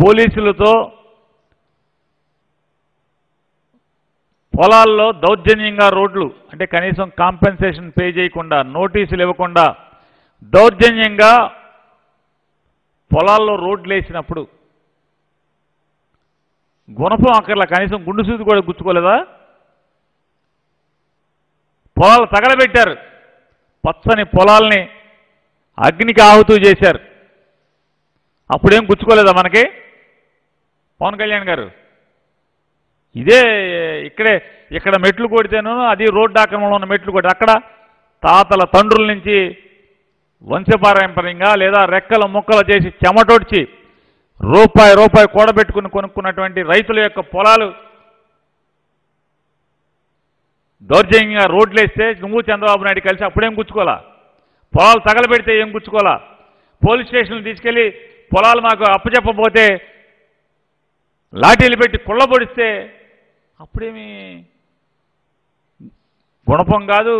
పోలీసులతో పొలాల్లో దౌర్జన్యంగా రోడ్లు అంటే కనీసం కాంపెన్సేషన్ పే చేయకుండా నోటీసులు ఇవ్వకుండా దౌర్జన్యంగా పొలాల్లో రోడ్లు వేసినప్పుడు గుణపం అక్కర్లా కనీసం గుండు సూది కూడా గుచ్చుకోలేదా? పొలాలు తగలబెట్టారు, పచ్చని పొలాల్ని అగ్నికి ఆహుతూ చేశారు. అప్పుడేం గుచ్చుకోలేదా మనకి? పవన్ కళ్యాణ్ గారు ఇదే ఇక్కడ మెట్లు కొడితేనో అది రోడ్డు ఆక్రమణలో ఉన్న మెట్లు కొట్టి అక్కడ తాతల తండ్రుల నుంచి వంశపారంపర్యంగా లేదా రెక్కల ముక్కలు చేసి చెమటొడ్చి రూపాయి రూపాయి కూడబెట్టుకుని కొనుక్కున్నటువంటి రైతుల యొక్క పొలాలు దౌర్జన్యంగా రోడ్లు వేస్తే నువ్వు చంద్రబాబు నాయుడు కలిసి అప్పుడేం గుచ్చుకోవాలా? పొలాలు తగలబెడితే ఏం గుచ్చుకోవాలా? పోలీస్ స్టేషన్లు తీసుకెళ్ళి పొలాలు మాకు అప్పచెప్పపోతే లాఠీలు పెట్టి కుళ్ళబొడిస్తే అప్పుడేమి గుణపం కాదు,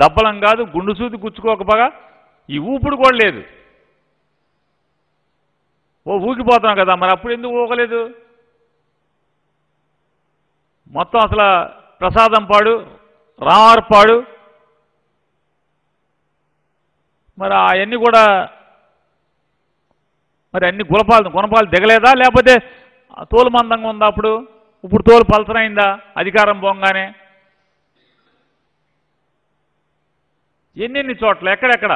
దబ్బలం కాదు, గుండు సూది గుచ్చుకోకపోగా ఈ ఊపిడి కూడా లేదు. ఓ ఊగిపోతాం కదా, మరి అప్పుడు ఎందుకు ఊగలేదు? మొత్తం అసలు ప్రసాదం పాడు, రామారు పాడు, మరి అవన్నీ కూడా మరి అన్ని గుణపాలు దిగలేదా? లేకపోతే తోలు మందంగా ఉందా అప్పుడు? ఇప్పుడు తోలు పలసనైందా అధికారం పోగానే? ఎన్నెన్ని చోట్ల ఎక్కడెక్కడ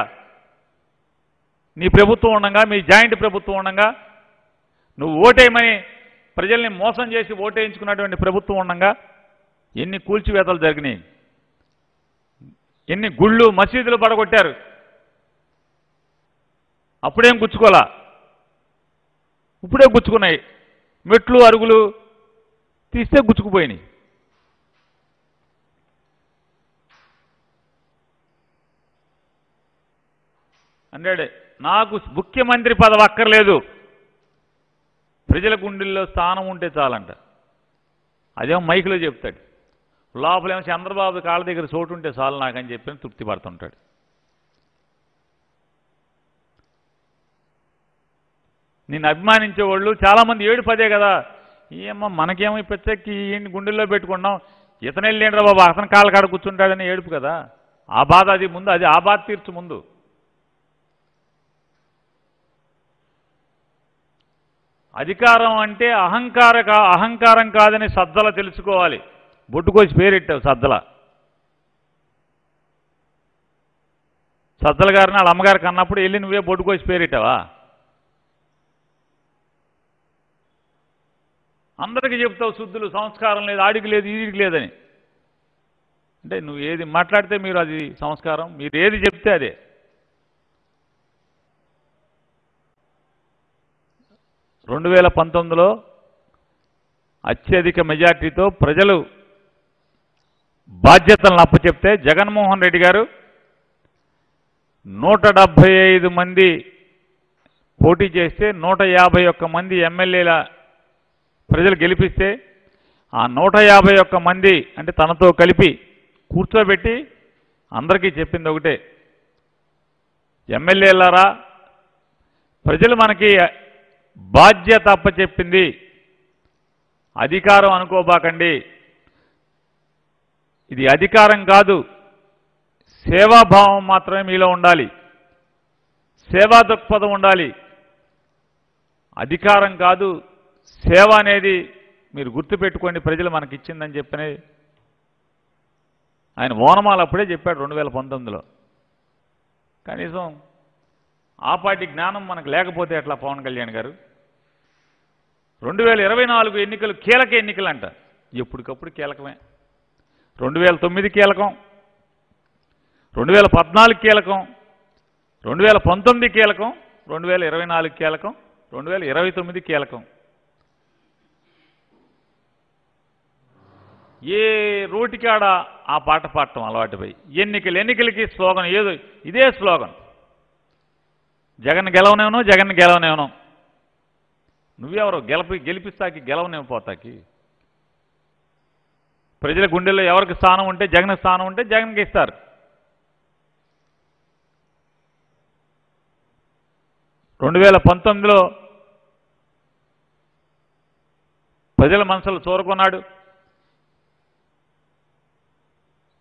నీ ప్రభుత్వం ఉండగా, మీ జాయింట్ ప్రభుత్వం ఉండగా, నువ్వు ఓటేయమని ప్రజల్ని మోసం చేసి ఓటేయించుకున్నటువంటి ప్రభుత్వం ఉండగా ఎన్ని కూల్చివేతలు జరిగినాయి, ఎన్ని గుళ్ళు మసీదులు పడగొట్టారు, అప్పుడేం గుచ్చుకోలా? ఇప్పుడే గుచ్చుకున్నాయి. మెట్లు అరుగులు తీస్తే గుచ్చుకుపోయినాయి. అన్నాడే నాకు ముఖ్యమంత్రి పదవి అక్కర్లేదు, ప్రజల గుండెల్లో స్థానం ఉంటే చాలంట. అదేమో మైకులో చెప్తాడు, లోపలేమో చంద్రబాబు కాళ్ళ దగ్గర చోటు ఉంటే చాలు నాకని చెప్పి తృప్తి పడుతుంటాడు. నిన్ను అభిమానించేవాళ్ళు చాలామంది ఏడు పదే కదా, ఏమో మనకేమో పెచ్చక్కి ఈయన్ని గుండెల్లో పెట్టుకున్నాం, ఇతనెళ్ళేండ్రా బాబు అతను కాళ్ళ కాడ కూర్చుంటాడని ఏడుపు కదా. ఆ బాధ అది ముందు, అది ఆ బాధ తీర్చు ముందు. అధికారం అంటే అహంకారం కాదని సజ్జల తెలుసుకోవాలి. బొట్టుకోసి పేరెట్టావు సజ్జల. సజ్జల గారిని వాళ్ళ అమ్మగారికి అన్నప్పుడు వెళ్ళి నువ్వే బొట్టుకోసి పేరెట్టావా? అందరికీ చెప్తావు శుద్ధులు, సంస్కారం లేదు, ఆడికి లేదు, ఈడికి లేదని. అంటే నువ్వు ఏది మాట్లాడితే మీరు అది సంస్కారం, మీరు ఏది చెప్తే అదే. రెండు వేల 2019లో అత్యధిక మెజార్టీతో ప్రజలు బాధ్యతలను అప్పచెప్తే జగన్మోహన్ రెడ్డి గారు 175 మంది పోటీ చేస్తే 151 మంది ఎమ్మెల్యేల ప్రజలు గెలిపిస్తే ఆ 151 మంది అంటే తనతో కలిపి కూర్చోబెట్టి అందరికీ చెప్పింది ఒకటే, ఎమ్మెల్యేలారా ప్రజలు మనకి బాధ్యత అప్పచెప్పింది, అధికారం అనుకోబాకండి, ఇది అధికారం కాదు, సేవాభావం మాత్రమే మీలో ఉండాలి, సేవా దృక్పథం ఉండాలి, అధికారం కాదు సేవ అనేది మీరు గుర్తుపెట్టుకోండి ప్రజలు మనకి ఇచ్చిందని చెప్పనే ఆయన ఓనమాలు అప్పుడే చెప్పాడు 2019లో. కనీసం ఆ పార్టీ జ్ఞానం మనకు లేకపోతే ఎట్లా పవన్ కళ్యాణ్ గారు? 2024 ఎన్నికలు కీలక ఎన్నికలు అంట, ఎప్పటికప్పుడు కీలకమే. 2009 కీలకం, 2014 కీలకం, 2019 కీలకం, 2024 కీలకం, 2029 కీలకం. ఏ రోటికాడ ఆ పాట పాడటం అలవాటుపోయి ఎన్నికలు ఎన్నికలకి స్లోగన్ ఏదో ఇదే స్లోగన్. జగన్ గెలవనేమో జగన్ గెలవనేమో నువ్వెవరో గెలిపిస్తాకి గెలవనేమో పోతాకి. ప్రజల గుండెల్లో ఎవరికి స్థానం ఉంటే జగన్ స్థానం ఉంటే జగన్కి ఇస్తారు. రెండు వేల పంతొమ్మిదిలో ప్రజల మనసులు చూరుకున్నాడు.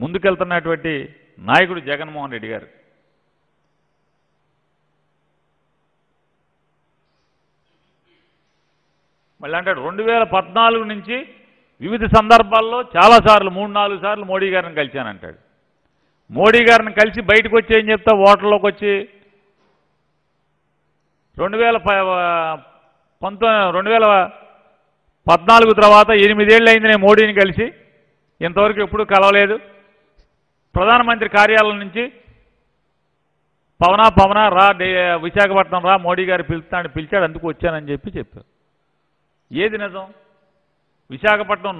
ముందుకెళ్తున్నటువంటి నాయకుడు జగన్మోహన్ రెడ్డి గారు. మళ్ళీ అంటాడు 2014 నుంచి వివిధ సందర్భాల్లో చాలాసార్లు 3-4 సార్లు మోడీ గారిని కలిశానంటాడు. మోడీ గారిని కలిసి బయటకు వచ్చి ఏం చెప్తా, ఓటర్లోకి వచ్చి 2014 తర్వాత 8 ఏళ్ళు అయింది నేను మోడీని కలిసి, ఇంతవరకు ఎప్పుడూ కలవలేదు. ప్రధానమంత్రి కార్యాలయం నుంచి పవనా రా విశాఖపట్నం రా మోడీ గారు పిలుస్తానని పిలిచాడు, అందుకు వచ్చానని చెప్పారు. ఏది నిజం? విశాఖపట్నం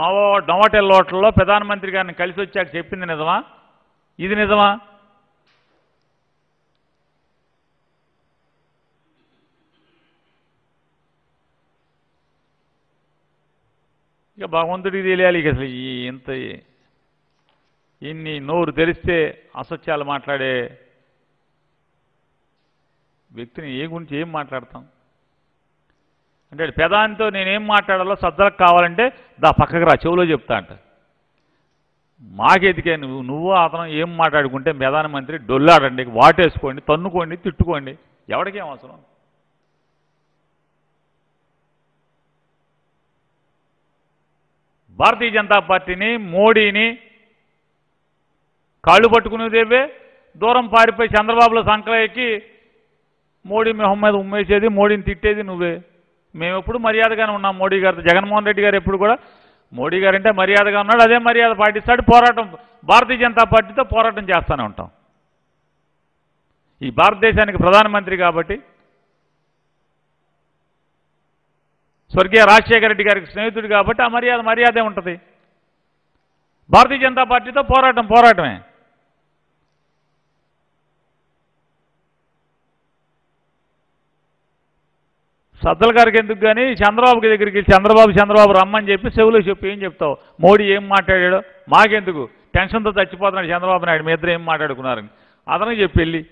నోవాటెల్ హోటల్లో ప్రధానమంత్రి గారిని కలిసి వచ్చాక చెప్పింది నిజమా? ఇది నిజమా? ఇక భగవంతుడికి తెలియాలి. ఇక అసలు ఇన్ని నోరు తెరిస్తే అసత్యాలు మాట్లాడే వ్యక్తిని ఏ గురించి ఏం మాట్లాడతాం? అంటే పెదానితో నేనేం మాట్లాడాలో సద్దలకు కావాలంటే దా పక్కకు రా చెవులో చెప్తా అంట. మాకెదికే నువ్వు అతను ఏం మాట్లాడుకుంటే ప్రధానమంత్రి డొల్లాడండి, వాటేసుకోండి, తన్నుకోండి, తిట్టుకోండి, ఎవరికేం అవసరం? భారతీయ జనతా పార్టీని మోడీని కాళ్ళు పట్టుకునేదేవే, దూరం పారిపోయి చంద్రబాబులో సంకల ఎక్కి మోడీ మొహం మీద ఉమ్మేసేది, మోడీని తిట్టేది నువ్వే. మేము ఎప్పుడు మర్యాదగానే ఉన్నాం మోడీ గారితో. జగన్మోహన్ రెడ్డి గారు ఎప్పుడు కూడా మోడీ గారు అంటే మర్యాదగా ఉన్నాడు, అదే మర్యాద పాటిస్తాడు. పోరాటం భారతీయ జనతా పార్టీతో పోరాటం చేస్తూనే ఉంటాం. ఈ భారతదేశానికి ప్రధానమంత్రి కాబట్టి స్వర్గీయ రాజశేఖర రెడ్డి గారికి స్నేహితుడు కాబట్టి ఆ మర్యాదే ఉంటుంది. భారతీయ జనతా పార్టీతో పోరాటమే. సద్దల గారికి ఎందుకు కానీ చంద్రబాబుకి దగ్గరికి వెళ్ళి చంద్రబాబు రమ్మని చెప్పి చెవులో చెప్పి ఏం చెప్తావు? మోడీ ఏం మాట్లాడాడో మాకెందుకు, టెన్షన్తో చచ్చిపోతున్నాడు చంద్రబాబు నాయుడు, మీ ఇద్దరు ఏం మాట్లాడుకున్నారని అతను చెప్పి వెళ్ళి.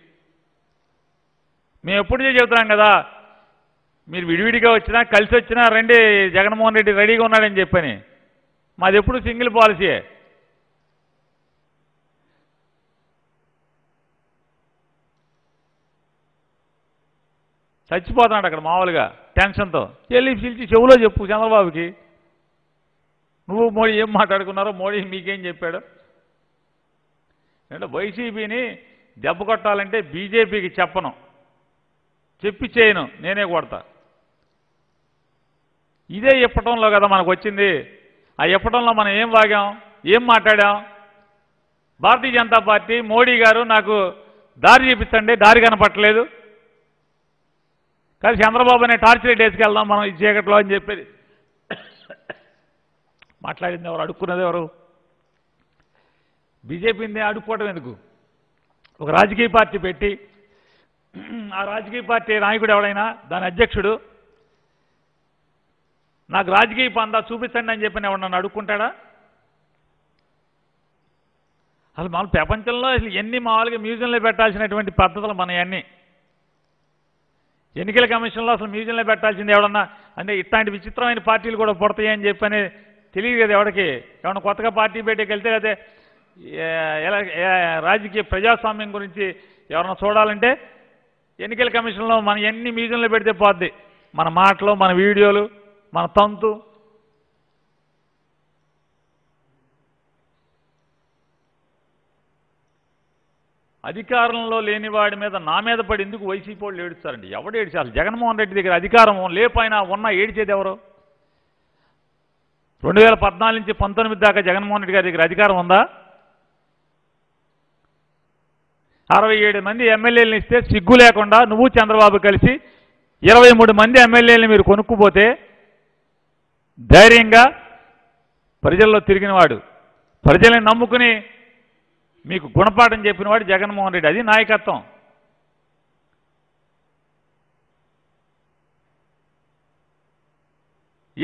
మేము ఎప్పుడు చెబుతున్నాం కదా, మీరు విడివిడిగా వచ్చినా కలిసి వచ్చినా రండి, జగన్మోహన్ రెడ్డి రెడీగా ఉన్నాడని చెప్పని. మాది ఎప్పుడు సింగిల్ పాలసీయే. చచ్చిపోతున్నాడు అక్కడ మామూలుగా టెన్షన్తో, వెళ్ళి పిలిచి చెవులో చెప్పు చంద్రబాబుకి నువ్వు మోడీ ఏం మాట్లాడుకున్నారో, మోడీ మీకేం చెప్పాడు. అంటే వైసీపీని దెబ్బ కొట్టాలంటే బీజేపీకి చెప్పను, చెప్పి చేయను, నేనే కొడతా. ఇదే ఇప్పటంలో కదా మనకు వచ్చింది. ఆ ఇప్పటంలో మనం ఏం వాగాం, ఏం మాట్లాడాం? భారతీయ జనతా పార్టీ మోడీ గారు నాకు దారి చూపించండి, దారి కనపట్టలేదు, కానీ చంద్రబాబు అనే టార్చర్ వేసుకెళ్దాం మనం ఈ చీకట్లో అని చెప్పేది. మాట్లాడింది ఎవరు, అడుక్కున్నది ఎవరు? బీజేపీని అడుక్కోవటం ఎందుకు? ఒక రాజకీయ పార్టీ పెట్టి ఆ రాజకీయ పార్టీ నాయకుడు ఎవడైనా దాని అధ్యక్షుడు నాకు రాజకీయ పందా చూపించండి అని చెప్పి ఎవడు నన్ను అడుక్కుంటాడా? అసలు మన ప్రపంచంలో అసలు ఎన్ని మామూలుగా మ్యూజియంలో పెట్టాల్సినటువంటి పద్ధతులు మనయన్నీ ఎన్నికల కమిషన్లో అసలు మ్యూజియంలో పెట్టాల్సింది ఎవడన్నా అంటే ఇట్లాంటి విచిత్రమైన పార్టీలు కూడా పుడతాయని చెప్పని తెలియదు కదా ఎవడికి. ఎవడన్నా కొత్తగా పార్టీ బయటకు వెళ్తే అయితే రాజకీయ ప్రజాస్వామ్యం గురించి ఎవరన్నా చూడాలంటే ఎన్నికల కమిషన్లో మనం ఎన్ని మ్యూజియంలో పెడితే పోద్ది, మన మాటలు, మన వీడియోలు, మన తంతు. అధికారంలో లేని వాడి మీద నా మీద పడి ఎందుకు వైసీపీ వాళ్ళు ఏడుస్తారండి? ఎవడు ఏడ్చాలి? జగన్మోహన్ రెడ్డి దగ్గర అధికారం లేపైనా ఉన్నా ఏడ్చేది ఎవరు? 2014 నుంచి 19 దాకా జగన్మోహన్ రెడ్డి గారి దగ్గర అధికారం ఉందా? 67 మంది ఎమ్మెల్యేలను ఇస్తే సిగ్గు లేకుండా నువ్వు చంద్రబాబు కలిసి 23 మంది ఎమ్మెల్యేలను మీరు కొనుక్కుపోతే ధైర్యంగా ప్రజల్లో తిరిగినవాడు, ప్రజల్ని నమ్ముకుని మీకు గుణపాఠం చెప్పినవాడు జగన్మోహన్ రెడ్డి. అది నాయకత్వం.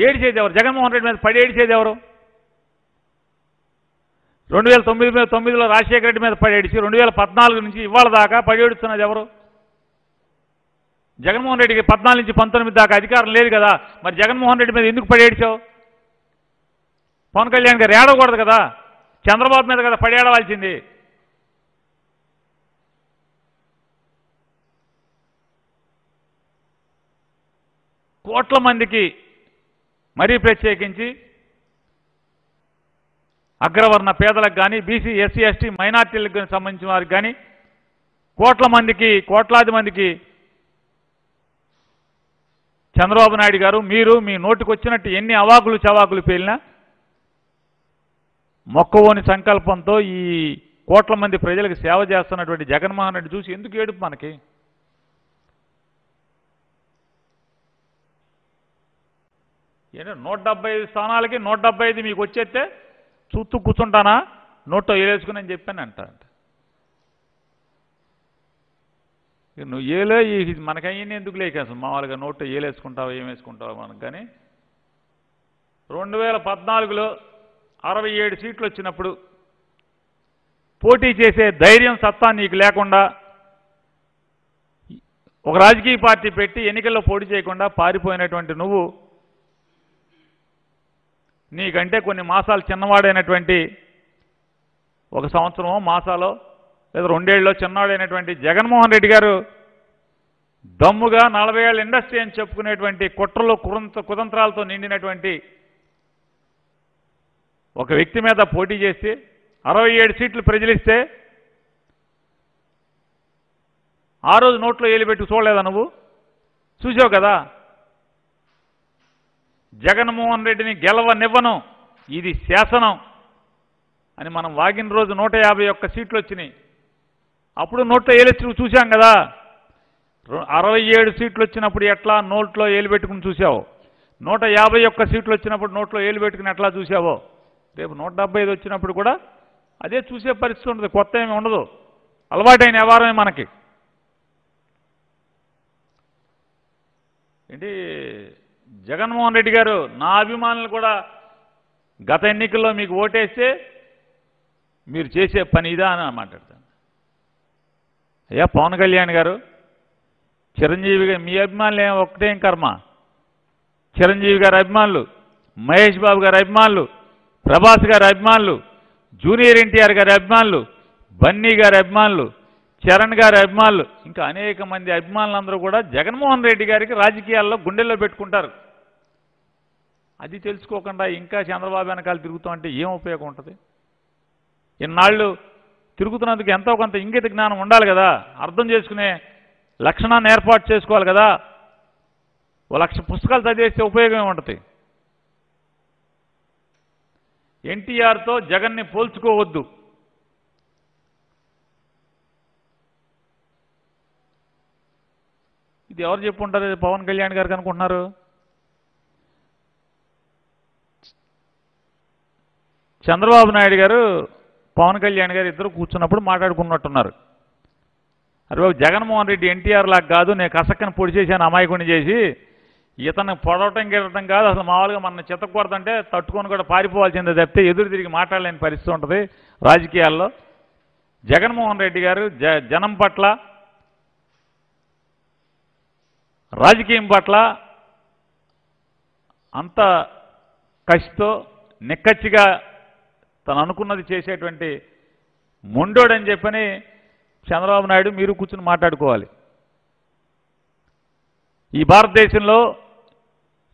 ఏడిచేది ఎవరు? జగన్మోహన్ రెడ్డి మీద పడి ఏడిచేది ఎవరు? 2009 రాజశేఖర రెడ్డి మీద పడి ఏడిచి 2014 నుంచి ఇవాళ దాకా పడి ఏడుస్తున్నది ఎవరు? జగన్మోహన్ రెడ్డికి 14 నుంచి 19 దాకా అధికారం లేదు కదా, మరి జగన్మోహన్ రెడ్డి మీద ఎందుకు పడి ఏడిచావు? పవన్ కళ్యాణ్ గారు ఏడవకూడదు కదా, చంద్రబాబు మీద కదా పడి ఏడవాల్సింది. కోట్ల మందికి, మరీ ప్రత్యేకించి అగ్రవర్ణ పేదలకు కానీ, బీసీ ఎస్సీ ఎస్టీ మైనార్టీలకు సంబంధించిన వారికి కానీ, కోట్లాది మందికి చంద్రబాబు నాయుడు గారు మీరు మీ నోటికి వచ్చినట్టు ఎన్ని అవాకులు చవాకులు పేలినా మొక్కవోని సంకల్పంతో ఈ కోట్ల మంది ప్రజలకు సేవ చేస్తున్నటువంటి జగన్మోహన్ రెడ్డి చూసి ఎందుకు ఏడుపు మనకి? ఏంటో 175 స్థానాలకి 175 మీకు వచ్చేస్తే చూస్తూ కూర్చుంటానా, నోట్లో ఏలేసుకుని అని చెప్పాను అంటారంట. నువ్వు ఏలే మనకయ్యని ఎందుకు లేకేసం, మామూలుగా నోట్లో ఏలేసుకుంటావు ఏమేసుకుంటావు మనకు. కానీ 2014లో 67 సీట్లు వచ్చినప్పుడు పోటీ చేసే ధైర్యం సత్తా నీకు లేకుండా ఒక రాజకీయ పార్టీ పెట్టి ఎన్నికల్లో పోటీ చేయకుండా పారిపోయినటువంటి నువ్వు, నీకంటే కొన్ని మాసాలు చిన్నవాడైనటువంటి, 1 సంవత్సరమో మాసాలో లేదా 2 ఏళ్ళలో చిన్నవాడైనటువంటి జగన్మోహన్ రెడ్డి గారు దమ్ముగా 40 ఏళ్ళ ఇండస్ట్రీ అని చెప్పుకునేటువంటి కుట్రలో కుతంత్రాలతో నిండినటువంటి ఒక వ్యక్తి మీద పోటీ చేసి 67 సీట్లు ప్రజలిస్తే ఆ రోజు నోట్లో ఏలిపెట్టి చూడలేదా? నువ్వు చూసావు కదా. జగన్మోహన్ రెడ్డిని గెలవనివ్వను, ఇది శాసనం అని మనం వాగిన రోజు 151 సీట్లు వచ్చినాయి. అప్పుడు నోట్లో ఏలెచ్చి చూశాం కదా. 67 సీట్లు వచ్చినప్పుడు ఎట్లా నోట్లో ఏలు పెట్టుకుని చూసావు, 151 సీట్లు వచ్చినప్పుడు నోట్లో ఏలు పెట్టుకుని ఎట్లా చూసావో, రేపు 175 వచ్చినప్పుడు కూడా అదే చూసే పరిస్థితి ఉండదు. కొత్త ఏమి ఉండదు, అలవాటైన వ్యవహారమే మనకి. ఏంటి జగన్మోహన్ రెడ్డి గారు, నా అభిమానులు కూడా గత ఎన్నికల్లో మీకు ఓటేస్తే మీరు చేసే పని ఇదా అని మాట్లాడతాను. అయ్యా పవన్ కళ్యాణ్ గారు, చిరంజీవి గారు మీ అభిమానులు ఒకటేం కర్మ, చిరంజీవి గారి అభిమానులు, మహేష్ బాబు గారి అభిమానులు, ప్రభాస్ గారి అభిమానులు, జూనియర్ ఎన్టీఆర్ గారి అభిమానులు, బన్నీ గారి అభిమానులు, చరణ్ గారి అభిమానులు, ఇంకా అనేక మంది అభిమానులందరూ కూడా జగన్మోహన్ రెడ్డి గారికి రాజకీయాల్లో గుండెల్లో పెట్టుకుంటారు. అది తెలుసుకోకుండా ఇంకా చంద్రబాబు వెనకాల తిరుగుతామంటే ఏం ఉపయోగం ఉంటుంది? ఇన్నాళ్ళు తిరుగుతున్నందుకు ఎంతో కొంత ఇంగిత జ్ఞానం ఉండాలి కదా, అర్థం చేసుకునే లక్షణాన్ని ఏర్పాటు చేసుకోవాలి కదా. 1 లక్ష పుస్తకాలు చదివేస్తే ఉపయోగం ఏముంటుంది? ఎన్టీఆర్తో జగన్ని పోల్చుకోవద్దు, ఇది ఎవరు చెప్పుంటారు? పవన్ కళ్యాణ్ గారికి అనుకుంటున్నారు. చంద్రబాబు నాయుడు గారు పవన్ కళ్యాణ్ గారు ఇద్దరు కూర్చున్నప్పుడు మాట్లాడుకున్నట్టున్నారు. అరే బాబు, జగన్మోహన్ రెడ్డి ఎన్టీఆర్ లాగా కాదు, నేను కసక్కని పొడి చేశాను, అమాయకుని చేసి ఇతను పొడవటం గెలవటం కాదు, అసలు మామూలుగా మన చిత్తకూడదంటే తట్టుకొని కూడా పారిపోవాల్సిందే తప్పితే ఎదురు తిరిగి మాట్లాడలేని పరిస్థితి ఉంటుంది రాజకీయాల్లో. జగన్మోహన్ రెడ్డి గారు జనం పట్ల, రాజకీయం పట్ల అంత కసితో నిక్కచ్చిగా తను అనుకున్నది చేసేటువంటి మొండోడని చెప్పని చంద్రబాబు నాయుడు మీరు కూర్చుని మాట్లాడుకోవాలి. ఈ భారతదేశంలో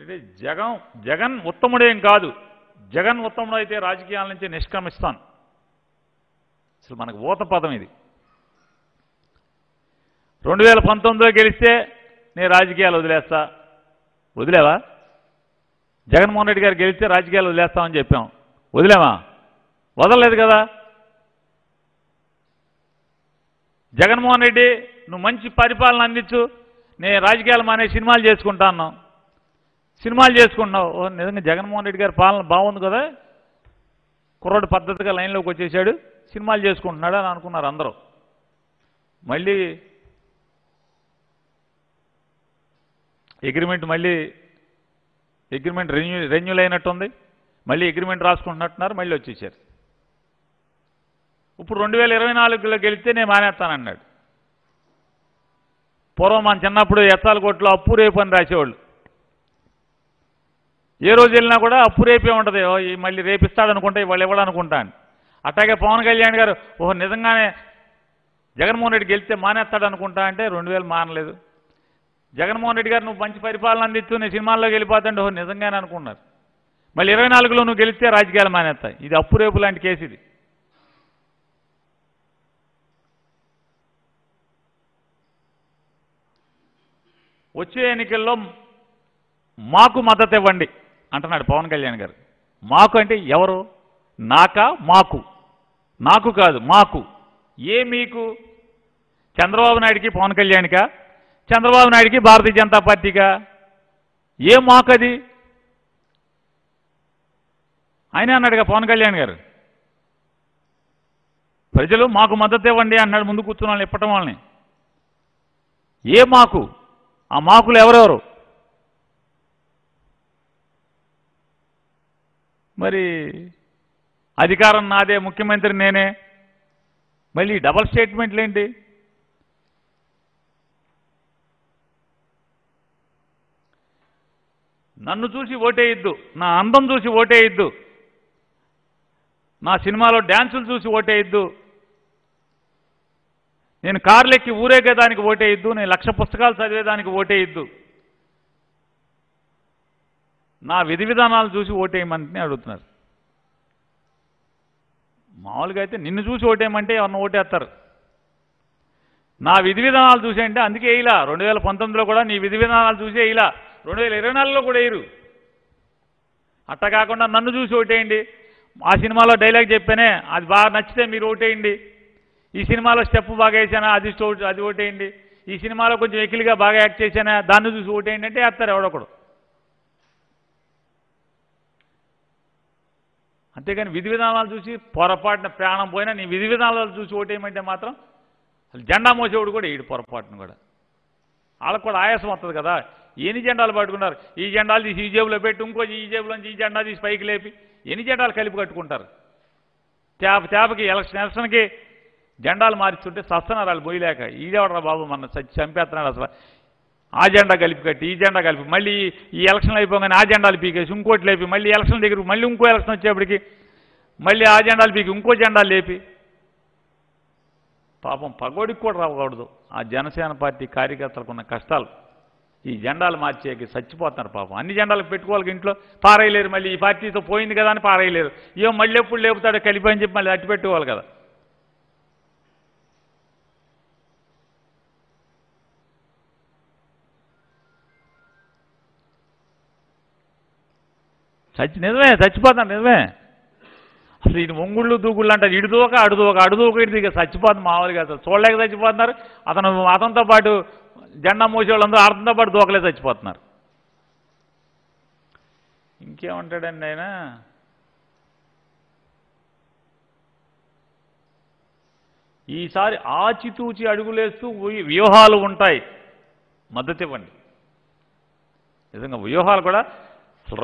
అంటే జగన్ ఉత్తముడేం కాదు, జగన్ ఉత్తముడు అయితే రాజకీయాల నుంచి నిష్క్రమిస్తాను. అసలు మనకు ఊత పదం ఇది. 2019 గెలిస్తే నేను రాజకీయాలు వదిలేస్తా, వదిలేవా? జగన్మోహన్ రెడ్డి గారు గెలిస్తే రాజకీయాలు వదిలేస్తామని చెప్పాం, వదిలేమా? వదలలేదు కదా. జగన్మోహన్ రెడ్డి నువ్వు మంచి పరిపాలన అందించు, నేను రాజకీయాలు మానే సినిమాలు చేసుకుంటా అన్నాం, సినిమాలు చేసుకుంటున్నావు. నిజంగా జగన్మోహన్ రెడ్డి గారి పాలన బాగుంది కదా, కుర్రోడు పద్ధతిగా లైన్లోకి వచ్చేసాడు, సినిమాలు చేసుకుంటున్నాడు అని అనుకున్నారు అందరూ. మళ్ళీ అగ్రిమెంట్ రెన్యూల్ అయినట్టుంది, మళ్ళీ అగ్రిమెంట్ రాసుకుంటున్నట్టున్నారు, మళ్ళీ వచ్చేసారు. ఇప్పుడు 2024లో గెలిస్తే నేను మానేస్తానన్నాడు. పూర్వం మన చిన్నప్పుడు ఎత్తాల కొట్లో అప్పు రేపు అని రాసేవాళ్ళు, ఏ రోజు వెళ్ళినా కూడా అప్పు రేపే ఉంటుంది, మళ్ళీ రేపిస్తాడనుకుంటా వాళ్ళు ఇవ్వడనుకుంటా అని. అట్లాగే పవన్ కళ్యాణ్ గారు నిజంగానే జగన్మోహన్ రెడ్డి గెలిస్తే మానేస్తాడు అనుకుంటా అంటే 2000 మానలేదు. జగన్మోహన్ రెడ్డి గారు నువ్వు మంచి పరిపాలన అందిస్తూ నేను సినిమాల్లోకి వెళ్ళిపోతాండి, నిజంగానే అనుకున్నారు. మళ్ళీ 2024లో నువ్వు గెలిస్తే రాజకీయాలు మానేస్తాయి. ఇది అప్పు రేపు లాంటి కేసు ఇది. వచ్చే ఎన్నికల్లో మాకు మద్దతు ఇవ్వండి అంటున్నాడు పవన్ కళ్యాణ్ గారు. మాకు అంటే ఎవరు? నాకు కాదు, మాకు. ఏ మీకు? చంద్రబాబు నాయుడికి పవన్ కళ్యాణ్కా, చంద్రబాబు నాయుడికి భారతీయ జనతా పార్టీకా? ఏ మాకది? ఆయన అన్నాడుగా పవన్ కళ్యాణ్ గారు, ప్రజలు మాకు మద్దతు ఇవ్వండి అన్నాడు. ముందు కూర్చున్న వాళ్ళని ఇప్పటం వాళ్ళని ఏ మాకు? ఆ మాకులు ఎవరెవరు? మరి అధికారం నాదే, ముఖ్యమంత్రి నేనే, మళ్ళీ డబల్ స్టేట్మెంట్లు ఏంటి? నన్ను చూసి ఓటేయద్దు, నా అందం చూసి ఓటేయద్దు, నా సినిమాలో డ్యాన్సులు చూసి ఓటేయద్దు, నేను కార్లెక్కి ఊరేగేదానికి ఓటేయద్దు, నేను 1,00,000 పుస్తకాలు చదివేదానికి ఓటేయద్దు, నా విధి విధానాలు చూసి ఓటేయమంటే అడుగుతున్నారు. మామూలుగా అయితే నిన్ను చూసి ఓటేయమంటే ఎవరిని ఓటేస్తారు. నా విధి విధానాలు చూసే అంటే అందుకే ఇలా 2019లో కూడా నీ విధి విధానాలు చూసే ఇలా 2024లో కూడా వేయరు. అట్ట కాకుండా నన్ను చూసి ఓటేయండి, ఆ సినిమాలో డైలాగ్ చెప్పానే అది బాగా నచ్చితే మీరు ఓటేయండి, ఈ సినిమాలో స్టెప్ బాగా వేసానా అది ఓటేయండి, ఈ సినిమాలో కొంచెం ఎకిలిగా బాగా యాక్ట్ చేసానా దాన్ని చూసి ఓటేయండి అంటే వేస్తారు ఎవడొకడు. అంతేకాని విధి విధానాలు చూసి పొరపాటున ప్రాణం పోయినా నీ విధి విధానాలు చూసి ఓటేయమంటే మాత్రం అసలు జెండా మోసేవాడు కూడా ఈడు పొరపాటును కూడా. వాళ్ళకు కూడా ఆయాసం వస్తుంది కదా, ఎన్ని జెండాలు పట్టుకుంటారు, ఈ జెండాలు తీసి ఈ జేబులో పెట్టి ఇంకో ఈ జేబులోంచి ఈ జెండా తీసి పైకి లేపి ఎన్ని జెండాలు కలిపి కట్టుకుంటారు. తేపకి ఎలక్షన్కి జెండాలు మారుస్తుంటే సస్తనారాలు పోయలేక ఈడేవడరా బాబు మన చంపేస్తున్నాడు అసలు, ఆ జెండా కలిపి కట్టి ఈ జెండా కలిపి మళ్ళీ ఈ ఎలక్షన్లు అయిపోగానే ఆ జెండాలు పీకేసి ఇంకోటి లేపి మళ్ళీ ఎలక్షన్ దగ్గరికి మళ్ళీ ఇంకో ఎలక్షన్ వచ్చేప్పటికి మళ్ళీ ఆ జెండాలు పీకి ఇంకో జెండా లేపి పాపం పగోడికి కూడా రావకూడదు. ఆ జనసేన పార్టీ కార్యకర్తలకు ఉన్న కష్టాలు ఈ జెండాలు మార్చేకి చచ్చిపోతున్నారు పాపం. అన్ని జెండాలకు పెట్టుకోవాలి, ఇంట్లో పారేయలేరు, మళ్ళీ ఈ పార్టీతో పోయింది కదా అని పారేయలేరు, ఏమో మళ్ళీ ఎప్పుడు లేపుతాడో కలిపి అని చెప్పి మళ్ళీ అట్టి పెట్టుకోవాలి కదా. చచ్చిపోతాను నిజమే. అసలు ఇది ఒంగుళ్ళు దూకుళ్ళు అంటారు, ఇడుదోక అడుదోక అడుదోక ఇడిదిగా చచ్చిపోతుంది మామూలుగా. అసలు చూడలేక చచ్చిపోతున్నారు, అతనితో పాటు జెండా మోసే వాళ్ళందరూ అర్థంతో పాటు దూకలే చచ్చిపోతున్నారు. ఇంకేమంటాడండి ఆయన? ఈసారి ఆచితూచి అడుగులేస్తూ వ్యూహాలు ఉంటాయి, మద్దతు ఇవ్వండి. నిజంగా వ్యూహాలు కూడా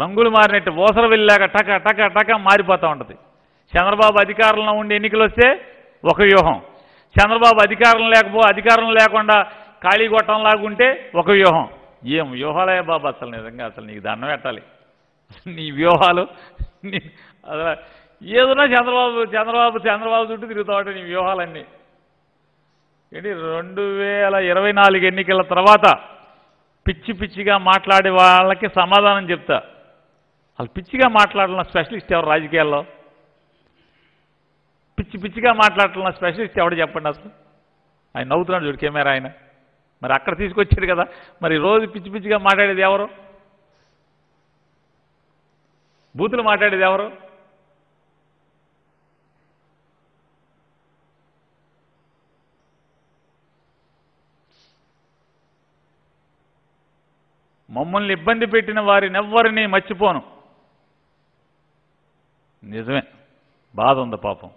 రంగులు మారినట్టు ఓసర వెళ్ళాక టక టక టక మారిపోతూ ఉంటుంది. Chandrababu అధికారంలో ఉండి ఎన్నికలు వస్తే ఒక వ్యూహం చంద్రబాబు అధికారం లేకుండా ఖాళీ గొట్టం లాగుంటే ఒక వ్యూహం ఏం వ్యూహాలయ్యా బాబు అసలు నిజంగా అసలు నీకు దండం పెట్టాలి నీ వ్యూహాలు అసలు ఏదైనా చంద్రబాబు చుట్టూ తిరుగుతామంటే నీ వ్యూహాలన్నీ ఏంటి 2024 ఎన్నికల తర్వాత పిచ్చి పిచ్చిగా మాట్లాడే వాళ్ళకి సమాధానం చెప్తా వాళ్ళు పిచ్చిగా మాట్లాడాలన్న స్పెషలిస్ట్ ఎవరు రాజకీయాల్లో పిచ్చి పిచ్చిగా మాట్లాడాలన్న స్పెషలిస్ట్ ఎవడు చెప్పండి అసలు ఆయన నవ్వుతున్నాడు చూడు కెమెరా ఆయన మరి అక్కడ తీసుకొచ్చాడు కదా మరి రోజు పిచ్చి పిచ్చిగా మాట్లాడేది ఎవరు బూతులు మాట్లాడేది ఎవరు మమ్మల్ని ఇబ్బంది పెట్టిన వారినెవ్వరిని మర్చిపోను నిజమే బాధ ఉంది పాపం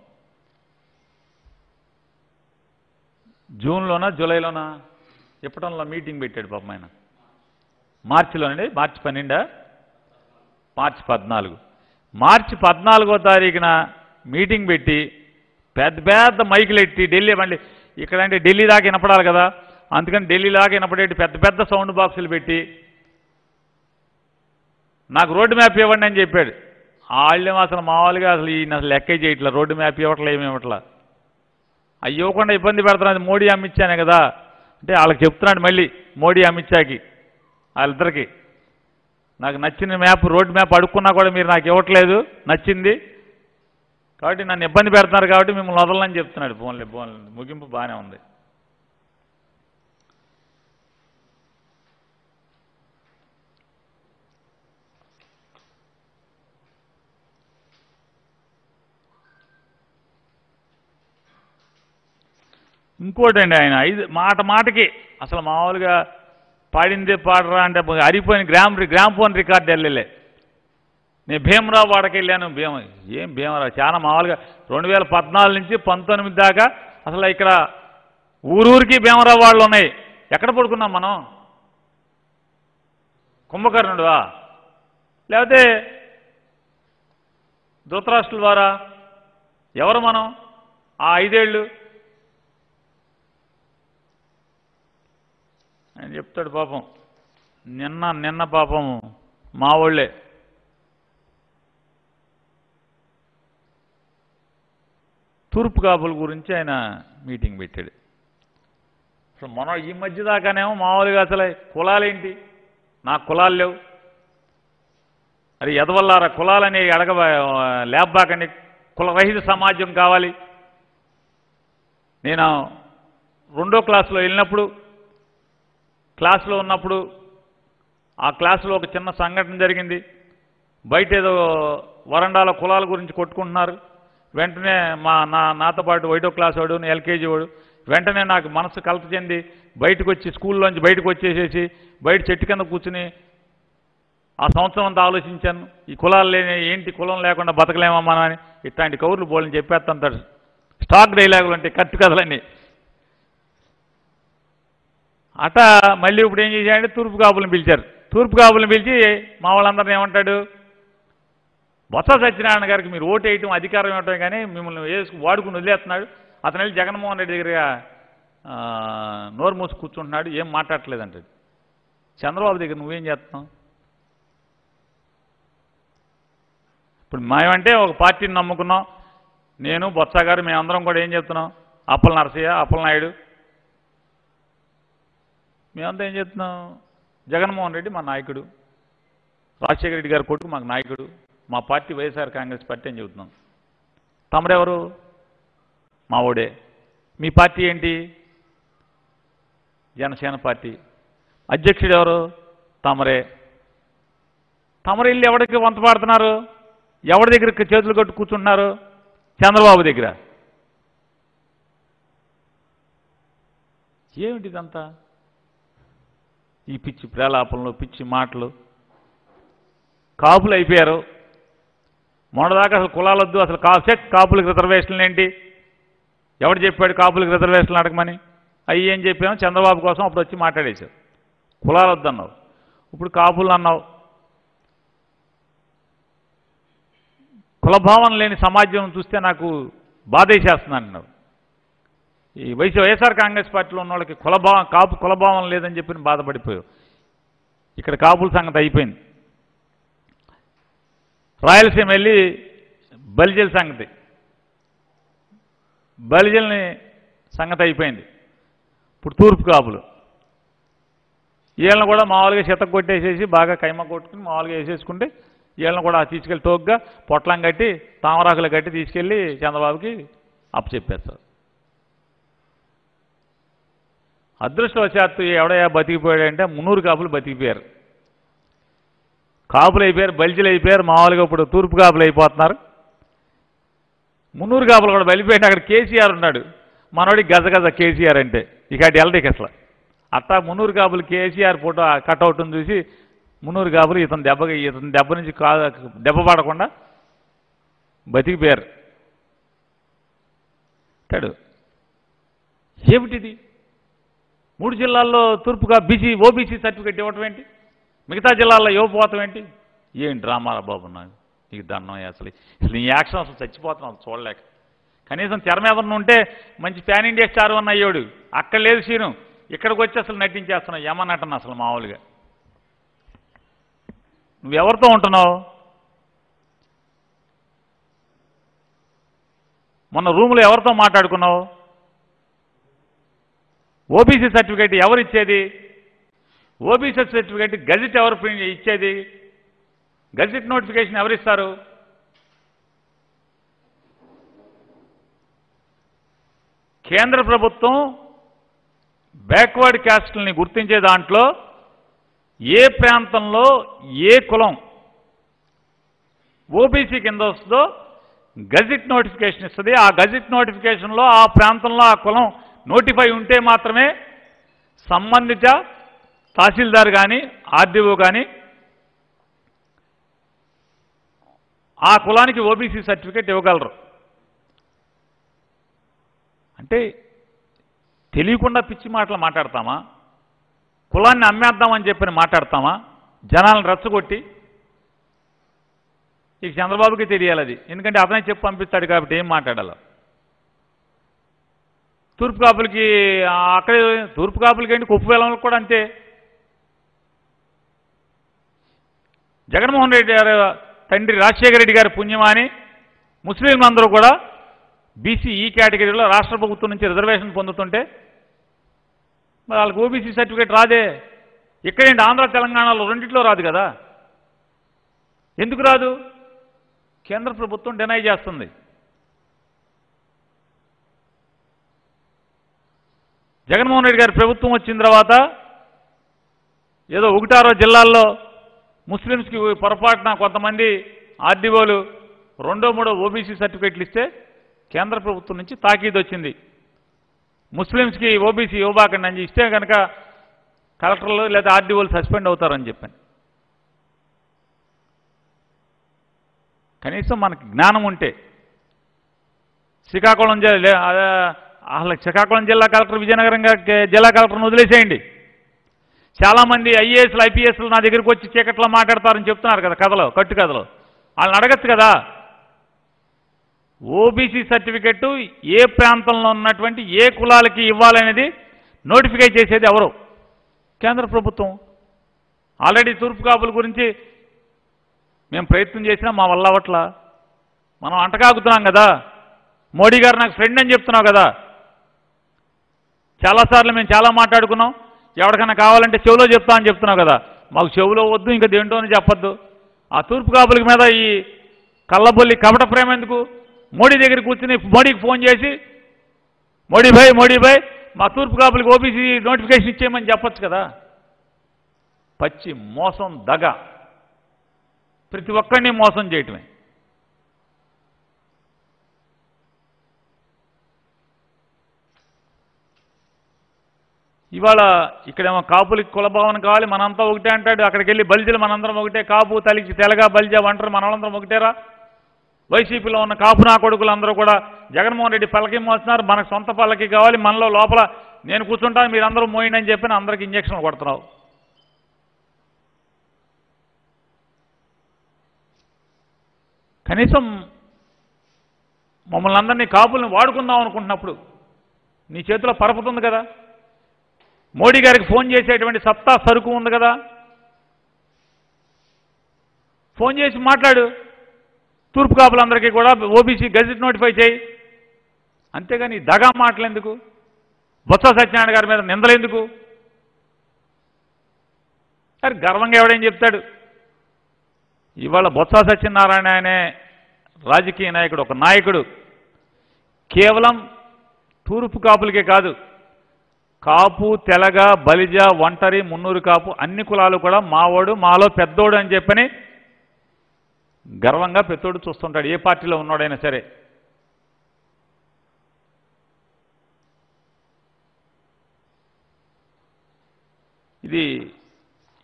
జూన్లోనా జూలైలోనా చెప్పడంలో మీటింగ్ పెట్టాడు పాపం ఆయన మార్చిలోనండి మార్చి 12 మార్చి 14 మార్చి 14వ తారీఖున మీటింగ్ పెట్టి పెద్ద పెద్ద మైకులు ఎట్టి ఢిల్లీ మళ్ళీ ఇక్కడ అంటే ఢిల్లీ దాకా వినపడాలి కదా అందుకని ఢిల్లీ దాకా వినపడేటి పెద్ద పెద్ద సౌండ్ బాక్సులు పెట్టి నాకు రోడ్డు మ్యాప్ ఇవ్వండి అని చెప్పాడు వాళ్ళేమో అసలు మామూలుగా అసలు ఈయన అసలు లెక్క చేయట్లా రోడ్డు మ్యాప్ ఇవ్వట్లే ఏమివ్వట్లా అవి ఇవ్వకుండా ఇబ్బంది పెడుతున్నాను మోడీ అమిత్షానే కదా అంటే వాళ్ళకి చెప్తున్నాడు మళ్ళీ మోడీ అమిత్షాకి వాళ్ళిద్దరికి నాకు నచ్చిన మ్యాప్ రోడ్డు మ్యాప్ అడుక్కున్నా కూడా మీరు నాకు ఇవ్వట్లేదు నచ్చింది కాబట్టి నన్ను ఇబ్బంది పెడుతున్నారు కాబట్టి మిమ్మల్ని వదలని చెప్తున్నాడు ఫోన్లు ముగింపు బాగానే ఉంది ఇంకోటండి ఆయన మాటకి అసలు మామూలుగా పాడిందే పాడరా అంటే అరిపోయిన గ్రామ్ఫోన్ రికార్డు వెళ్ళలే నేను భీమరావు వాడకి వెళ్ళాను భీమరావు చాలా మామూలుగా 2014 నుంచి 2019 దాకా అసలు ఇక్కడ ఊరూరికి భీమరావు వాళ్ళు ఉన్నాయి ఎక్కడ పడుకున్నాం మనం కుంభకర్ణుడువా లేకపోతే ధృతరాష్ట్రుల వారా ఎవరు మనం ఆ 5 ఏళ్ళు ఆయన చెప్తాడు పాపం నిన్న పాపం మా వాళ్ళే తూర్పు కాపుల గురించి ఆయన మీటింగ్ పెట్టాడు అసలు మనం ఈ మధ్య దాకానేమో మామూలుగా అసలు కులాలేంటి నా కులాలు లేవు అరే ఎదవల్లారా కులాలని లేబాకని కులరహిత సమాజం కావాలి నేను 2వ క్లాసులో వెళ్ళినప్పుడు క్లాసులో ఉన్నప్పుడు ఆ క్లాసులో ఒక చిన్న సంఘటన జరిగింది బయట ఏదో వరండాలో కులాల గురించి కొట్టుకుంటున్నారు వెంటనే నాతో పాటు 1వ క్లాస్ వాడు LKG వాడు వెంటనే నాకు మనసు కలత చెంది బయటకు వచ్చి స్కూల్లోంచి బయటకు వచ్చేసేసి బయట చెట్టు కింద కూర్చుని ఆ సంవత్సరం అంతా ఆలోచించాను ఈ కులాలు లేని ఏంటి కులం లేకుండా బతకలేమమ్మా అని ఇట్లాంటి కౌర్లు బోలని చెప్పేస్తాను స్టాక్ డైలాగులు అంటే కట్టు కథలన్నీ అట మళ్ళీ ఇప్పుడు ఏం చేశాడంటే తూర్పు కాపులను పిలిచారు తూర్పు కాపులను పిలిచి మా వాళ్ళందరినీ ఏమంటాడు బొత్స సత్యనారాయణ గారికి మీరు ఓటు వేయటం అధికారం ఇవ్వటం కానీ మిమ్మల్ని వేసుకు వాడుకుని వదిలేస్తున్నాడు అతను వెళ్ళి జగన్మోహన్ రెడ్డి దగ్గర నోరు మూసి కూర్చుంటున్నాడు ఏం మాట్లాడట్లేదంటాడు చంద్రబాబు దగ్గర నువ్వేం చేస్తున్నావు ఇప్పుడు మేమంటే ఒక పార్టీని నమ్ముకున్నాం నేను బొత్స గారు మేమందరం కూడా ఏం చెప్తున్నాం అప్పల నరసయ్య అప్పల నాయుడు మేమంతా ఏం చెప్తున్నాం జగన్మోహన్ రెడ్డి మా నాయకుడు రాజశేఖర రెడ్డి గారి కొడుకు మాకు నాయకుడు మా పార్టీ వైఎస్ఆర్ కాంగ్రెస్ పార్టీ అని చెబుతున్నాం తమరెవరు మా ఓడే మీ పార్టీ ఏంటి జనసేన పార్టీ అధ్యక్షుడు ఎవరు తమరే తమరు ఇల్లు ఎవరికి వంత పాడుతున్నారు ఎవరి దగ్గర చేతులు కట్టు కూర్చుంటున్నారు చంద్రబాబు దగ్గర ఏమిటి ఇదంతా ఈ పిచ్చి ప్రలాపనలు పిచ్చి మాటలు కాపులు అయిపోయారు మొన్నదాకా అసలు కులాలొద్దు అసలు కాపులకు రిజర్వేషన్లు ఏంటి ఎవడు చెప్పాడు కాపులకు రిజర్వేషన్లు అడగమని అవి ఏం చెప్పాము చంద్రబాబు కోసం అప్పుడు వచ్చి మాట్లాడేశారు కులాలొద్దు అన్నావు ఇప్పుడు కాపులు అన్నావు కులభావం లేని సమాజం చూస్తే నాకు బాధేసేస్తున్నాను అన్నారు. ఈ వైఎస్ఆర్ కాంగ్రెస్ పార్టీలో ఉన్న వాళ్ళకి కులభావం లేదని చెప్పి బాధపడిపోయావు. ఇక్కడ కాపుల సంగతి అయిపోయింది. రాయలసీమ వెళ్ళి బలిజల సంగతి, బలిజల్ని సంగతి అయిపోయింది. ఇప్పుడు తూర్పు కాపులు వీళ్ళని కూడా మామూలుగా చెత్త కొట్టేసేసి బాగా కైమ కొట్టుకుని మామూలుగా వేసేసుకుంటే వీళ్ళని కూడా తీసుకెళ్ళి తోగ్గా పొట్లం కట్టి తామరాకులు కట్టి తీసుకెళ్ళి చంద్రబాబుకి అప్పచెప్పేస్తారు. అదృష్టవశాత్తు ఎవడయా బతికిపోయాడంటే మున్నూరు కాపులు బతికిపోయారు, కాపులు అయిపోయారు, బలిజలు అయిపోయారు, మామూలుగా ఇప్పుడు తూర్పు కాపులు అయిపోతున్నారు. మున్నూరు కాపులు కూడా బలిపోయాడు. అక్కడ కేసీఆర్ ఉన్నాడు, మనోడి గజగజ కేసీఆర్ అంటే ఇక అటు వెళ్ళడానికి అసలు అట్టా. మున్నూరు కాపులు కేసీఆర్ ఫోటో కట్అవుట్ని చూసి మున్నూరు కాపులు ఇతని దెబ్బ నుంచి దెబ్బ పడకుండా బతికిపోయారు. అంటాడు ఏమిటిది 3 జిల్లాల్లో తూర్పుగా బీసీ ఓబీసీ సర్టిఫికెట్ ఇవ్వటం ఏంటి, మిగతా జిల్లాల్లో ఇవ్వపోవటం ఏంటి, ఏం డ్రామారా బాబు నాకు నీకు దండం. అసలు అసలు ఈ యాక్షన్ అసలు చచ్చిపోతున్నాం చూడలేక. కనీసం తెర మీద ఉంటే మంచి ప్యాన్ ఇండియా స్టార్ ఉన్న అయ్యోడు, అక్కడ లేదు సీను, ఇక్కడికి వచ్చి అసలు నటించేస్తున్నావు. ఏమన్నటన్నా అసలు మామూలుగా నువ్వెవరితో ఉంటున్నావు? మొన్న రూమ్లో ఎవరితో మాట్లాడుకున్నావు? ఓబీసీ సర్టిఫికేట్ ఎవరు ఇచ్చేది? ఓబీసీ సర్టిఫికేట్ గెజిట్ ఎవరు ఇచ్చేది? గెజిట్ నోటిఫికేషన్ ఎవరిస్తారు? కేంద్ర ప్రభుత్వం బ్యాక్వర్డ్ క్యాస్ట్లని గుర్తించే దాంట్లో ఏ ప్రాంతంలో ఏ కులం ఓబీసీ కింద వస్తుందో గెజిట్ నోటిఫికేషన్ ఇస్తుంది. ఆ గెజిట్ నోటిఫికేషన్లో ఆ ప్రాంతంలో ఆ కులం నోటిఫై ఉంటే మాత్రమే సంబంధిత తహసీల్దార్ కానీ ఆర్డీఓ కానీ ఆ కులానికి ఓబీసీ సర్టిఫికేట్ ఇవ్వగలరు. అంటే తెలియకుండా పిచ్చి మాటలు మాట్లాడతామా? కులాన్ని అమ్మేద్దామని చెప్పి మాట్లాడతామా? జనాలను రెచ్చగొట్టి ఇక చంద్రబాబుకి తెలియాలి అది, ఎందుకంటే అతనే చెప్పి పంపిస్తాడు కాబట్టి ఏం మాట్లాడాలో. తూర్పు కాపులకి అక్కడే తూర్పు కాపులకి ఏంటి, కుప్పు వేలంలకు కూడా అంతే. జగన్మోహన్ రెడ్డి గారు తండ్రి రాజశేఖర రెడ్డి గారి పుణ్యమాని ముస్లింలందరూ కూడా బీసీ ఈ కేటగిరీలో రాష్ట్ర ప్రభుత్వం నుంచి రిజర్వేషన్ పొందుతుంటే మరి వాళ్ళకి ఓబీసీ సర్టిఫికేట్ రాదే. ఇక్కడేంటి ఆంధ్ర తెలంగాణలో రెండిట్లో రాదు కదా, ఎందుకు రాదు? కేంద్ర ప్రభుత్వం డినై చేస్తుంది. జగన్మోహన్ రెడ్డి గారి ప్రభుత్వం వచ్చిన తర్వాత ఏదో 1వ జిల్లాల్లో ముస్లిమ్స్కి పొరపాటున కొంతమంది ఆర్డీఓలు 2వ, 3వ ఓబీసీ సర్టిఫికెట్లు ఇస్తే కేంద్ర ప్రభుత్వం నుంచి తాకీదు వచ్చింది, ముస్లిమ్స్కి ఓబీసీ ఇవ్వబాకండి అని ఇస్తే కనుక కలెక్టర్లు లేదా ఆర్డీఓలు సస్పెండ్ అవుతారని చెప్పాను. కనీసం మనకి జ్ఞానం ఉంటే శ్రీకాకుళం అసలు శ్రీకాకుళం జిల్లా కలెక్టర్, విజయనగరం జిల్లా కలెక్టర్ని వదిలేసేయండి. చాలామంది ఐఏఎస్లు ఐపీఎస్లు నా దగ్గరికి వచ్చి చీకట్లో మాట్లాడతారని చెప్తున్నారు కదా కథలో, కట్టు కథలో. వాళ్ళని అడగచ్చు కదా ఓబీసీ సర్టిఫికెట్ ఏ ప్రాంతంలో ఉన్నటువంటి ఏ కులాలకి ఇవ్వాలనేది నోటిఫై చేసేది ఎవరు? కేంద్ర ప్రభుత్వం. ఆల్రెడీ తూర్పు కాపుల గురించి మేము ప్రయత్నం చేసినా మా వల్ల అవట్లా. మనం అంటకాగుతున్నాం కదా, మోడీ గారు నాకు ఫ్రెండ్ అని చెప్తున్నావు కదా, చాలాసార్లు మేము చాలా మాట్లాడుకున్నాం, ఎవరికైనా కావాలంటే చెవులో చెప్తా అని చెప్తున్నావు కదా, మాకు చెవులో వద్దు ఇంకా దేంటోనో చెప్పద్దు. ఆ తూర్పు కాపుల మీద ఈ కళ్ళబొల్లి కపట ప్రేమ ఎందుకు? మోడీ దగ్గర కూర్చుని మోడీకి ఫోన్ చేసి మోడీ భాయ్ మా తూర్పు కాపులకి ఓబీసీ నోటిఫికేషన్ ఇచ్చేయమని చెప్పచ్చు కదా. పచ్చి మోసం, దగ, ప్రతి ఒక్కరిని మోసం చేయటమే. ఇవాళ ఇక్కడేమో కాపులకి కులభావన కావాలి, మనంతా ఒకటే అంటాడు. అక్కడికి వెళ్ళి బలిజలు మనందరం ఒకటే, కాపు తలికి తెలగా బలిజా వంటరు మనందరం ఒకటేరా. వైసీపీలో ఉన్న కాపు నా కొడుకులందరూ కూడా జగన్మోహన్ రెడ్డి పల్లకి మోస్తున్నారు, మనకు సొంత పల్లకి కావాలి, మనలో లోపల నేను కూర్చుంటాను మీరందరూ మోయండి అని చెప్పి అందరికి ఇంజక్షన్లు కొడుతున్నావు. కనీసం మమ్మల్ని అందరినీ కాపుల్ని వాడుకుందాం అనుకుంటున్నప్పుడు నీ చేతిలో పరపతి ఉంది కదా, మోడీ గారికి ఫోన్ చేసేటువంటి సత్తా సరుకు ఉంది కదా, ఫోన్ చేసి మాట్లాడు, తూర్పు కాపులందరికీ కూడా ఓబీసీ గెజిట్ నోటిఫై చేయి, అంతేగాని దగా మాటలు ఎందుకు, బొత్స సత్యనారాయణ గారి మీద నిందలేందుకు? అరే గర్వంగా ఎవడేం చెప్తాడు? ఇవాళ బొత్స సత్యనారాయణ అనే రాజకీయ నాయకుడు, ఒక నాయకుడు కేవలం తూర్పు కాపులకే కాదు, కాపు, తెలగ, బలిజ, ఒంటరి, మున్నూరు కాపు అన్ని కులాలు కూడా మావాడు, మాలో పెద్దోడు అని చెప్పని గర్వంగా పెద్దోడు చూస్తుంటాడు, ఏ పార్టీలో ఉన్నాడైనా సరే. ఇది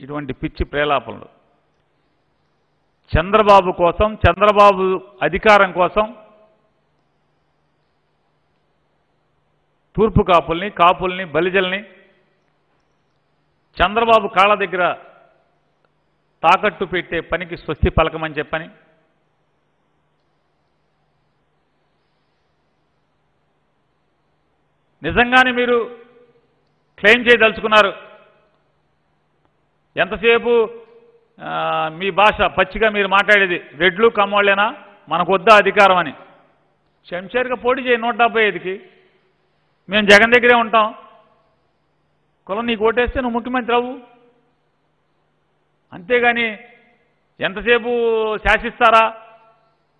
ఇటువంటి పిచ్చి ప్రేలాపనలు చంద్రబాబు కోసం, చంద్రబాబు అధికారం కోసం తూర్పు కాపుల్ని, కాపుల్ని, బలిజల్ని చంద్రబాబు కాళ్ళ దగ్గర తాకట్టు పెట్టే పనికి స్వస్తి పలకమని చెప్పని, నిజంగానే మీరు క్లెయిమ్ చేయదలుచుకున్నారు, ఎంతసేపు మీ భాష పచ్చిగా మీరు మాట్లాడేది రెడ్లు కమ్మోళ్ళేనా మనకు వద్దా అధికారం అని, శంషేర్గా పోటీ చేయి 175కి, మేము జగన్ దగ్గరే ఉంటాం, కులం నీకు ఓటేస్తే నువ్వు ముఖ్యమంత్రి అవ్వు, అంతేగాని ఎంతసేపు శాసిస్తారా,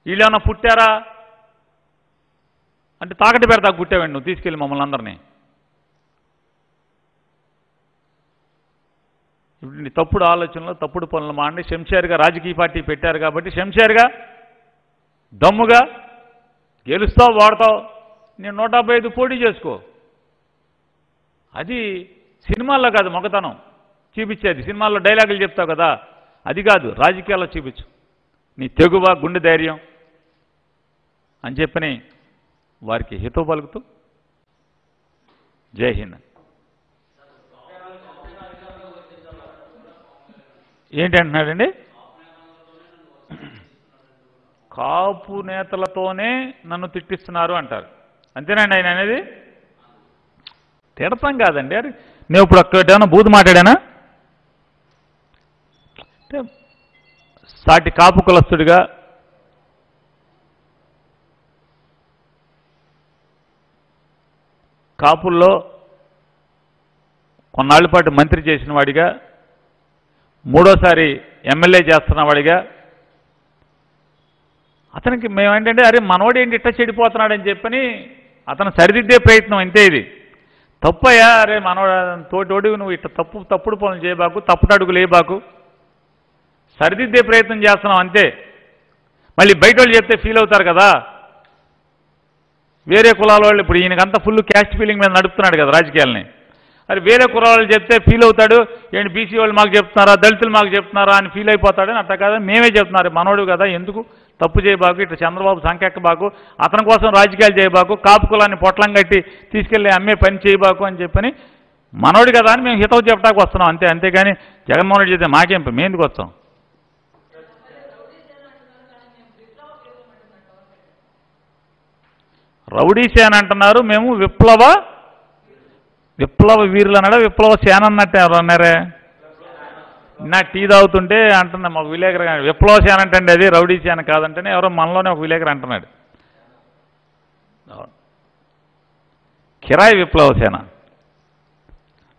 వీళ్ళేమన్నా పుట్టారా అంటే తాకటి పెడతా గుట్టేవండి నువ్వు తీసుకెళ్ళి మమ్మల్ని అందరినీ. ఇప్పుడు తప్పుడు ఆలోచనలు, తప్పుడు పనులు మాండి శంషేర్గా రాజకీయ పార్టీ పెట్టారు కాబట్టి శంషేర్గా దమ్ముగా గెలుస్తావు, వాడతావు, నేను 175 పోటీ చేసుకో. అది సినిమాల్లో కాదు మొగతనం చూపించేది, సినిమాల్లో డైలాగులు చెప్తావు కదా, అది కాదు రాజకీయాల్లో చూపించు నీ తెగువ, గుండె ధైర్యం అని చెప్పని వారికి హితో పలుకుతూ జై హింద్. ఏంటంటున్నాడండి? కాపు నేతలతోనే నన్ను తిట్టిస్తున్నారు అంటారు, అంతేనండి ఆయన అనేది? తిడతాం కాదండి, అరే నేను ఇప్పుడు ఒక్కటేమన్నా బూతు మాట్లాడానా? అంటే సాటి కాపు కులస్తుడిగా కాపుల్లో కొన్నాళ్ళ పాటు మంత్రి చేసిన వాడిగా, మూడోసారి ఎమ్మెల్యే చేస్తున్న వాడిగా అతనికి మేమేంటంటే అరే మనోడు ఏంటి ఇట్ట చెడిపోతున్నాడని చెప్పని అతను సరిదిద్దే ప్రయత్నం, అంతే. ఇది తప్పయ్యా, అరే మనోడు తోటోడు నువ్వు ఇట్ట తప్పుడు పనులు చేయబాకు, తప్పుడు అడుగులు వేయబాకు, సరిదిద్దే ప్రయత్నం చేస్తున్నావు అంతే. మళ్ళీ బయట వాళ్ళు చెప్తే ఫీల్ అవుతారు కదా వేరే కులాల వాళ్ళు, ఇప్పుడు ఈయనకంతా ఫుల్ క్యాస్ట్ ఫీలింగ్ మీద నడుపుతున్నాడు కదా రాజకీయాలని, అరే వేరే కులాలు చెప్తే ఫీల్ అవుతాడు, ఏంటి బీసీ వాళ్ళు మాకు చెప్తున్నారా, దళితులు మాకు చెప్తున్నారా అని ఫీల్ అయిపోతాడని. అట్ట కాదు, మేమే చెప్తున్నారు మనోడు కదా, ఎందుకు తప్పు చేయబాకు, ఇట్లా చంద్రబాబు సంకెక్కబాకు, అతని కోసం రాజకీయాలు చేయబాకు, కాపు కులాన్ని పొట్లం కట్టి తీసుకెళ్ళి అమ్మే పని చేయబాకు అని చెప్పని మనోడు కదా అని మేము హితవు చెప్పడానికి వస్తున్నాం అంతే. అంతేగాని జగన్మోహన్ రెడ్డి చేస్తే మాకేం, మేము ఎందుకు వస్తాం? రౌడీ సేన అంటున్నారు, మేము విప్లవ వీరులు అన్నాడా, విప్లవ సేన అన్నట్టు ఎవరు అన్నారే? నా టీ తాగుతుంటే అంటున్నా మా విలేకరు, విప్లవ సేన అంటే అది రౌడీ సేన కాదంటేనే ఎవరో మనలోనే ఒక విలేకరు అంటున్నాడు కిరాయి విప్లవ సేన.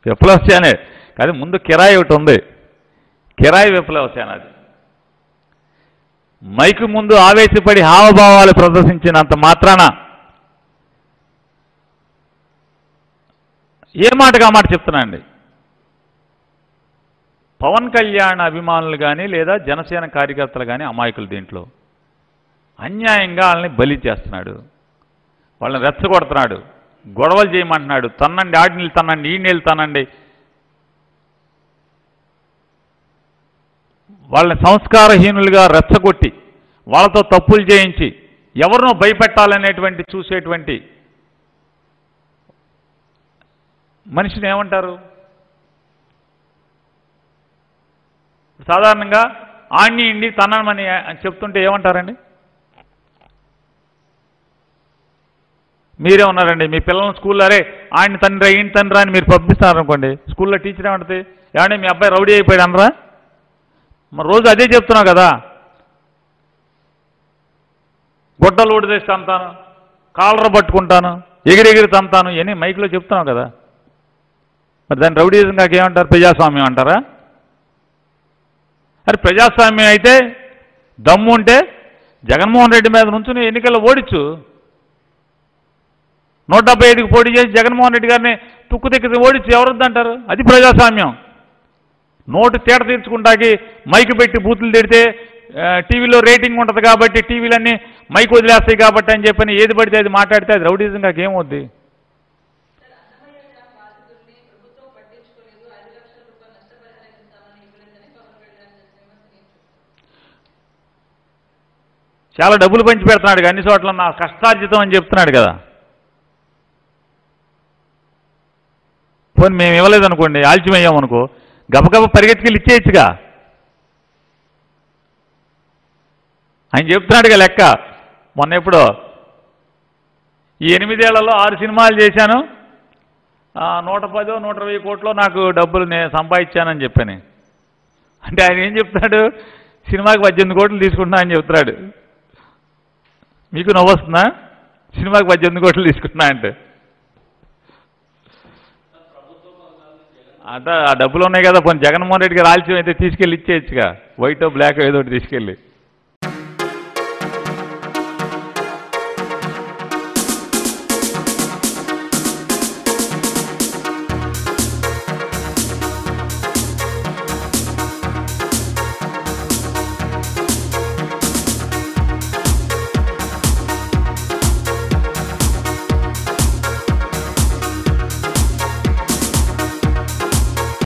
విప్లవ సేనే కాదు, ముందు కిరాయి ఒకటి ఉంది, కిరాయి విప్లవ సేన. అది మైకు ముందు ఆవేశపడి హావభావాలు ప్రదర్శించినంత మాత్రాన ఏ మాటగా మాట చెప్తున్నానండి, పవన్ కళ్యాణ్ అభిమానులు కానీ లేదా జనసేన కార్యకర్తలు కానీ అమాయకులు, దీంట్లో అన్యాయంగా వాళ్ళని బలి చేస్తున్నాడు, వాళ్ళని రెచ్చగొడుతున్నాడు, గొడవలు చేయమంటున్నాడు, తన్నండి ఆడినీళ్ళు, తనండి ఈ నీళ్ళు, తనండి, వాళ్ళని సంస్కారహీనులుగా రెచ్చగొట్టి వాళ్ళతో తప్పులు చేయించి ఎవరినో భయపెట్టాలనేటువంటి చూసేటువంటి మనిషిని ఏమంటారు? సాధారణంగా ఆడిని ఇండి తనమని చెప్తుంటే ఏమంటారండి? మీరే ఉన్నారండి మీ పిల్లల్ని స్కూల్లో అరే ఆయన తండ్రి ఈయన తండ్రి అని మీరు పంపిస్తారనుకోండి స్కూల్లో టీచర్ ఏమంటుంది ఏమంటే మీ అబ్బాయి రౌడీ అయిపోయాడు అనరా మరి రోజు అదే చెప్తున్నావు కదా గొడ్డలు ఓడిదేసి తంతాను కాలర పట్టుకుంటాను ఎగిరెగిరి తంతాను అని మైక్లో చెప్తున్నావు కదా మరి దాన్ని రౌడీజం కాక ఏమంటారు ప్రజాస్వామ్యం అంటారా అరే ప్రజాస్వామ్యం అయితే దమ్ము ఉంటే జగన్మోహన్ రెడ్డి మీద నుంచుని ఎన్నికల్లో ఓడించు 175కి పోటీ చేసి జగన్మోహన్ రెడ్డి గారిని తుక్కు దిక్కు ఓడించి ఎవరొద్దంటారు అది ప్రజాస్వామ్యం నోటు తేట తీర్చుకుంటాకి మైకు పెట్టి బూతులు తిడితే టీవీలో రేటింగ్ ఉంటుంది కాబట్టి టీవీలన్నీ మైకు వదిలేస్తాయి కాబట్టి అని చెప్పని ఏది పడితే అది మాట్లాడితే అది రౌడీజం కాక ఏమవుద్ది చాలా డబ్బులు పంచి పెడుతున్నాడు అన్ని చోట్ల నా కష్టార్జితం అని చెప్తున్నాడు కదా పోనీ మేము ఇవ్వలేదనుకోండి ఆల్చిమయ్యామనుకో గబగబ పరిగెత్తికెళ్ళి ఇచ్చేయచ్చుగా ఆయన చెప్తున్నాడుగా లెక్క మొన్న ఎప్పుడో ఈ 8 ఏళ్లలో 6 సినిమాలు చేశాను 110 120 కోట్లో నాకు డబ్బులు నేను సంపాదించానని చెప్పాను అంటే ఆయన ఏం చెప్తున్నాడు సినిమాకి 18 కోట్లు తీసుకుంటున్నా అని చెప్తున్నాడు మీకు నవ్వు వస్తుందా సినిమాకి 18 కోట్లు తీసుకున్నా అంటే అంటే ఆ డబ్బులు ఉన్నాయి కదా పోనీ జగన్మోహన్ రెడ్డి గారు ఆలస్యం అయితే తీసుకెళ్ళి ఇచ్చేయచ్చుగా వైటో బ్లాక్ ఏదో ఒకటి తీసుకెళ్ళి